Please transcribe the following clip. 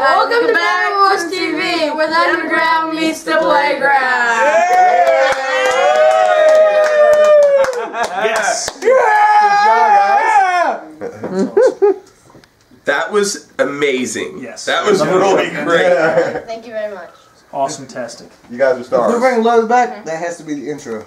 Hi, welcome back to TV, where the underground meets the playground. Yeah. Yes. Yeah. Good job, guys. That was amazing. Yes. That was really great. Thank you very much. Awesome-tastic. You guys are stars. If we bring Loves back, that has to be the intro.